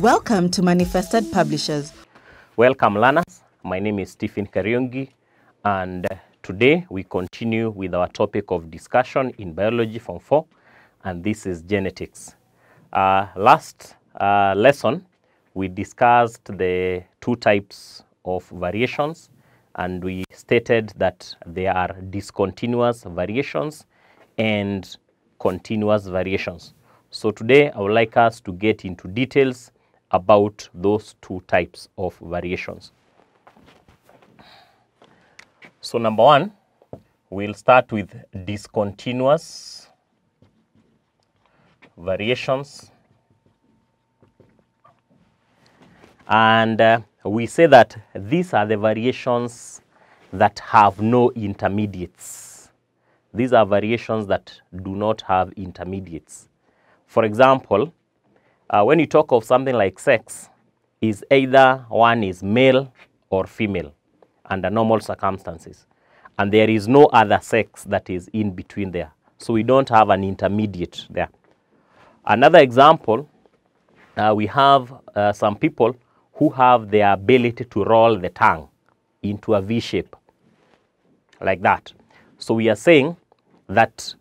Welcome to Manifested Publishers. Welcome learners, my name is Stephen Kariongi, and today we continue with our topic of discussion in biology form 4, and this is genetics. Last lesson we discussed the two types of variations, and we stated that there are discontinuous variations and continuous variations. So today I would like us to get into details about those two types of variations. So number one, we'll start with discontinuous variations. And we say that these are the variations that have no intermediates. These are variations that do not have intermediates. For example, when you talk of something like sex, is either one is male or female under normal circumstances, and there is no other sex that is in between there. So we don't have an intermediate there. Another example, we have some people who have the ability to roll the tongue into a V shape like that. So we are saying that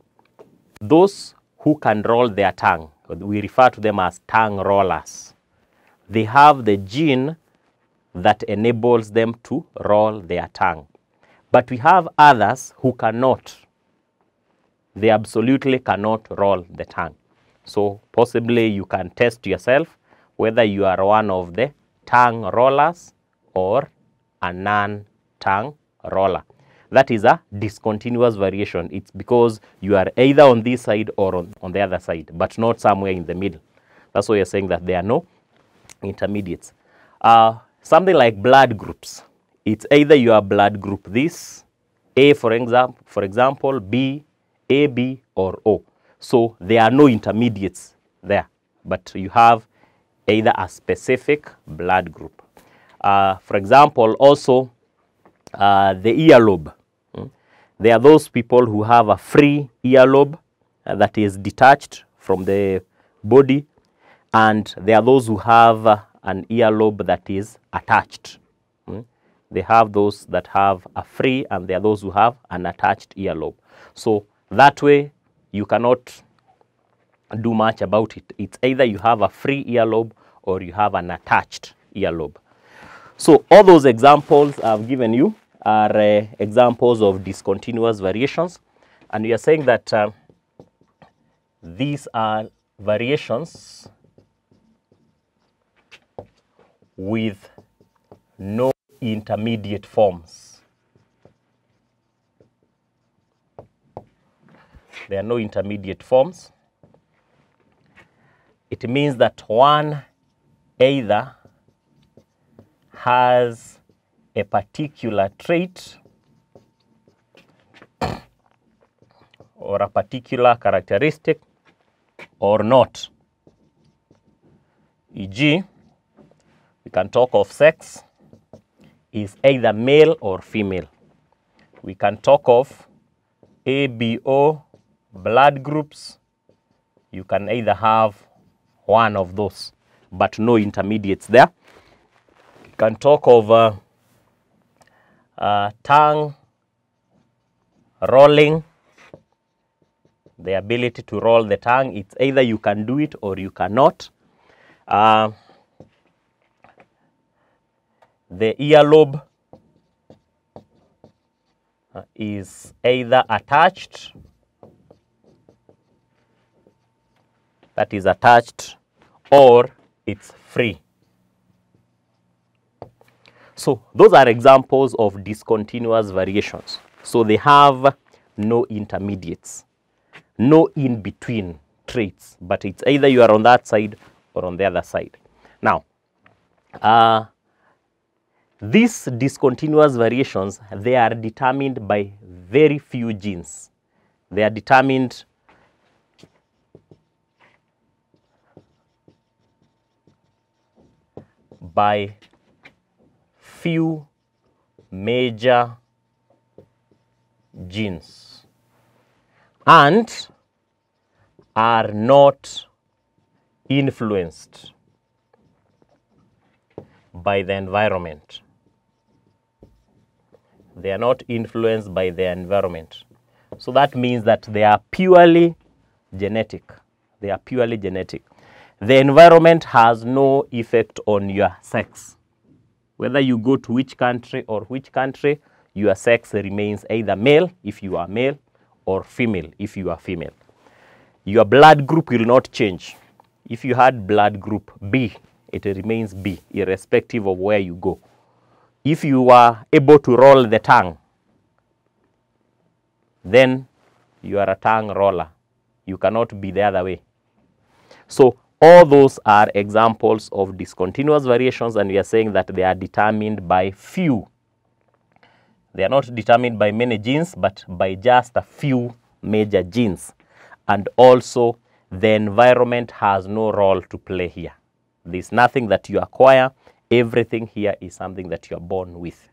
those who can roll their tongue, we refer to them as tongue rollers, they have the gene that enables them to roll their tongue. But we have others who cannot. They absolutely cannot roll the tongue. So possibly you can test yourself whether you are one of the tongue rollers or a non-tongue roller. That is a discontinuous variation. It's because you are either on this side or on the other side, but not somewhere in the middle. That's why you're saying that there are no intermediates. Something like blood groups. It's either you are blood group this, A for example, B, AB, or O. So there are no intermediates there, but you have either a specific blood group. For example, also the earlobe. There are those people who have a free earlobe that is detached from the body, and there are those who have an earlobe that is attached. They have those that have a free, and there are those who have an attached earlobe. So that way you cannot do much about it. It's either you have a free earlobe or you have an attached earlobe. So all those examples I've given you are examples of discontinuous variations, and we are saying that these are variations with no intermediate forms. There are no intermediate forms. It means that one either has a particular trait or a particular characteristic or not. E.g., we can talk of sex is either male or female. We can talk of ABO blood groups. You can either have one of those, but no intermediates there. You can talk of tongue rolling, the ability to roll the tongue. It's either you can do it or you cannot. The earlobe is either attached, that is attached, or it's free. So those are examples of discontinuous variations. So they have no intermediates, no in-between traits, but it's either you are on that side or on the other side. Now, these discontinuous variations, they are determined by very few genes. They are determined by few major genes and are not influenced by the environment. They are not influenced by their environment. So that means that they are purely genetic. They are purely genetic. The environment has no effect on your sex. Whether you go to which country or which country, your sex remains either male if you are male or female if you are female. Your blood group will not change. If you had blood group B, it remains B irrespective of where you go. If you are able to roll the tongue, then you are a tongue roller. You cannot be the other way. So all those are examples of discontinuous variations, and we are saying that they are determined by few. They are not determined by many genes, but by just a few major genes. And also, the environment has no role to play here. There is nothing that you acquire. Everything here is something that you are born with.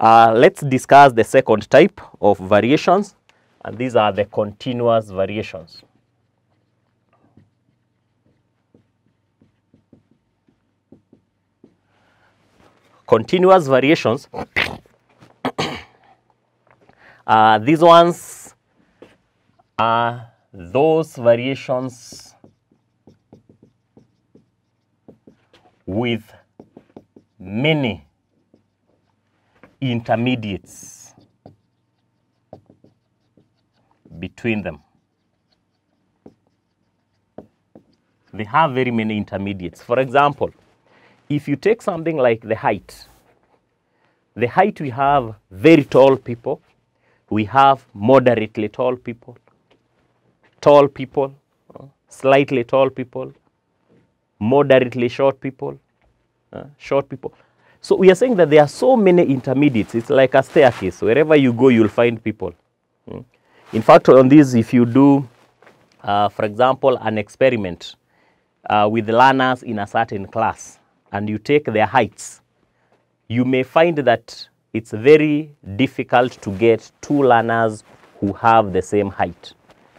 Let's discuss the second type of variations, and these are the continuous variations. Continuous variations, these ones are those variations with many intermediates between them. They have very many intermediates. For example, if you take something like the height we have very tall people, we have moderately tall people, slightly tall people, moderately short people. So we are saying that there are so many intermediates. It's like a staircase. Wherever you go, you'll find people. In fact, on this, if you do, for example, an experiment with learners in a certain class, and you take their heights, you may find that it's very difficult to get two learners who have the same height.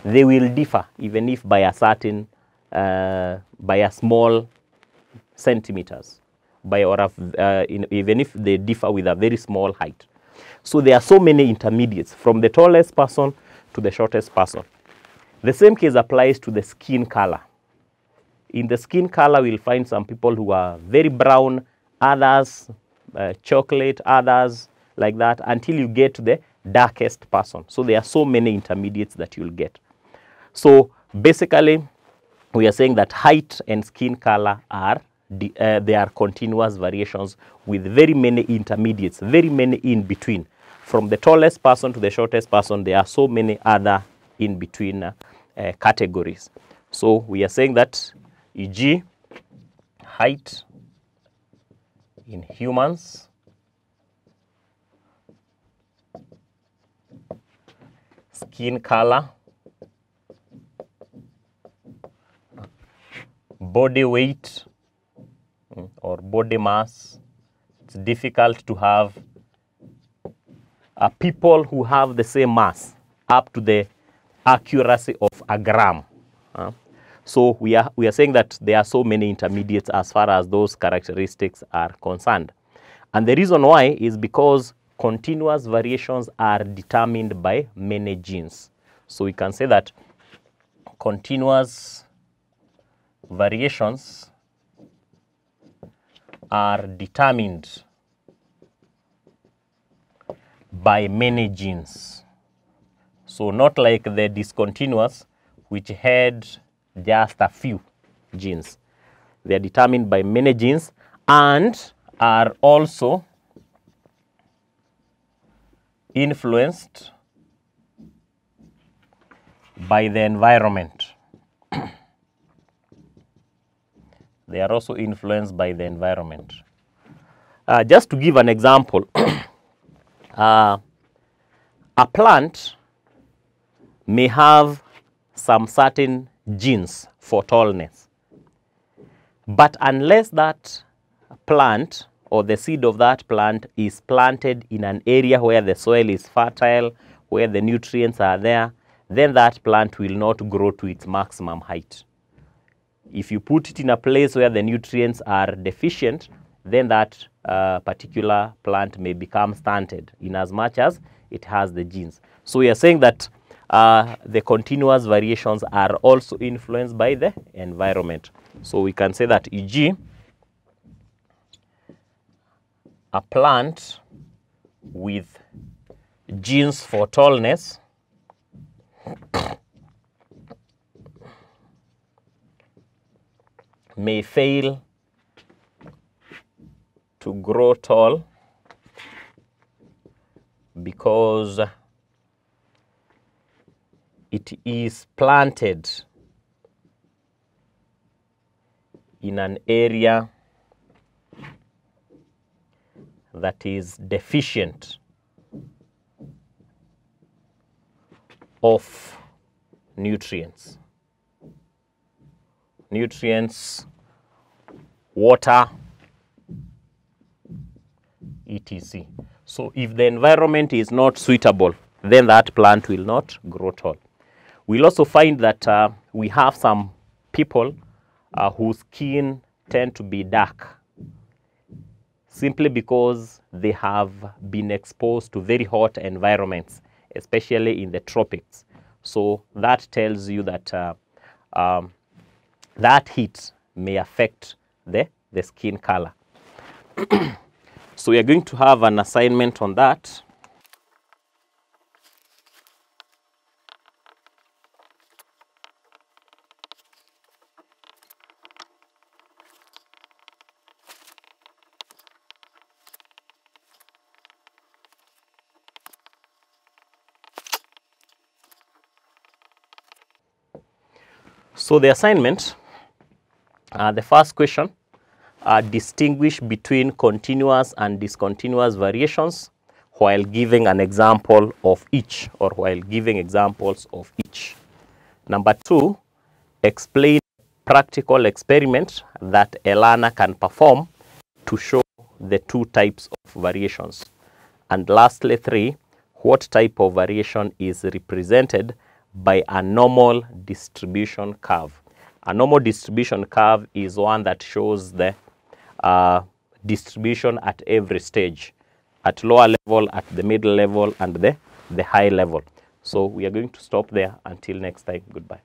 They will differ, even if by a certain, by a small centimeters, by or even if they differ with a very small height. So there are so many intermediates, from the tallest person to the shortest person. The same case applies to the skin color. In the skin color, we'll find some people who are very brown, others chocolate, others like that, until you get to the darkest person. So there are so many intermediates that you'll get. So basically, we are saying that height and skin color are they are continuous variations with very many intermediates, very many in between. From the tallest person to the shortest person, there are so many other in between categories. So we are saying that, e.g., height in humans, skin color, body weight or body mass. It's difficult to have people who have the same mass up to the accuracy of a gram. So we are saying that there are so many intermediates as far as those characteristics are concerned. And the reason why is because continuous variations are determined by many genes. So we can say that continuous variations are determined by many genes. So not like the discontinuous, which had just a few genes. They are determined by many genes and are also influenced by the environment. They are also influenced by the environment. Just to give an example, a plant may have some certain genes for tallness, but unless that plant or the seed of that plant is planted in an area where the soil is fertile, where the nutrients are there, then that plant will not grow to its maximum height. If you put it in a place where the nutrients are deficient, then that particular plant may become stunted in as much as it has the genes. So we are saying that the continuous variations are also influenced by the environment. So we can say that, e.g., a plant with genes for tallness may fail to grow tall because it is planted in an area that is deficient of nutrients. Nutrients, water, etc. So if the environment is not suitable, then that plant will not grow tall. We'll also find that we have some people whose skin tend to be dark simply because they have been exposed to very hot environments, especially in the tropics. So that tells you that that heat may affect the skin color. So we are going to have an assignment on that. So the assignment, the first question, distinguish between continuous and discontinuous variations while giving an example of each, or while giving examples of each. Number two, explain a practical experiment that a learner can perform to show the two types of variations. And lastly, three, what type of variation is represented by a normal distribution curve. A normal distribution curve is one that shows the distribution at every stage, at lower level, at the middle level, and the high level. So we are going to stop there until next time. Goodbye.